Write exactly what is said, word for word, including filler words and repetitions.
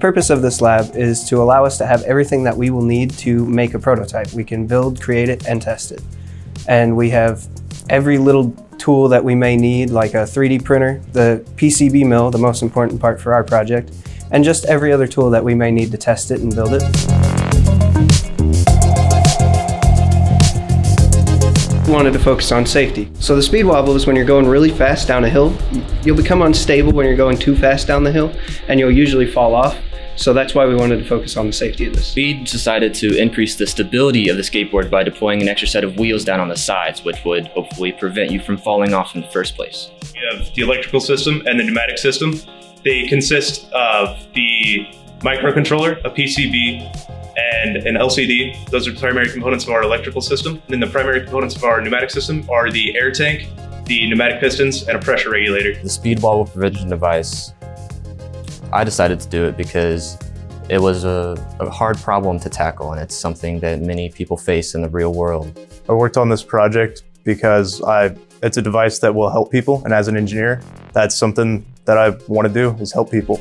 purpose of this lab is to allow us to have everything that we will need to make a prototype. We can build, create it, and test it. And we have every little tool that we may need, like a three D printer, the P C B mill, the most important part for our project, and just every other tool that we may need to test it and build it. We wanted to focus on safety. So the speed wobble is when you're going really fast down a hill. You'll become unstable when you're going too fast down the hill, and you'll usually fall off. So that's why we wanted to focus on the safety of this. We decided to increase the stability of the skateboard by deploying an extra set of wheels down on the sides, which would hopefully prevent you from falling off in the first place. You have the electrical system and the pneumatic system. They consist of the microcontroller, a P C B, and an L C D. Those are primary components of our electrical system. And then the primary components of our pneumatic system are the air tank, the pneumatic pistons, and a pressure regulator. The speed wobble prevention device, I decided to do it because it was a, a hard problem to tackle, and it's something that many people face in the real world. I worked on this project because I, it's a device that will help people, and as an engineer, that's something that I want to do, is help people.